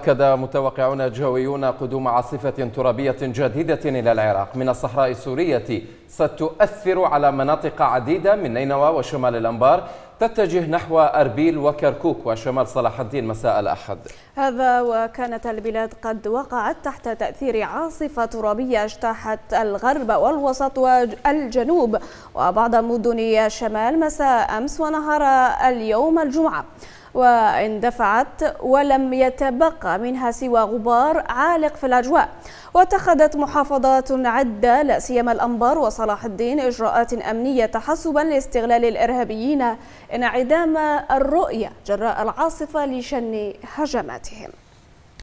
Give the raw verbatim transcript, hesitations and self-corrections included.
أكد متوقعون جويون قدوم عاصفة ترابية جديدة إلى العراق من الصحراء السورية ستؤثر على مناطق عديدة من نينوى وشمال الأنبار، تتجه نحو أربيل وكركوك وشمال صلاح الدين مساء الأحد. هذا وكانت البلاد قد وقعت تحت تأثير عاصفة ترابية اجتاحت الغرب والوسط والجنوب وبعض مدن الشمال مساء أمس ونهار اليوم الجمعة، واندفعت ولم يتبقى منها سوى غبار عالق في الأجواء. واتخذت محافظات عدة لا سيما الأنبار وصلاح الدين إجراءات أمنية تحسبا لاستغلال الإرهابيين انعدام الرؤية جراء العاصفة لشن هجماتهم.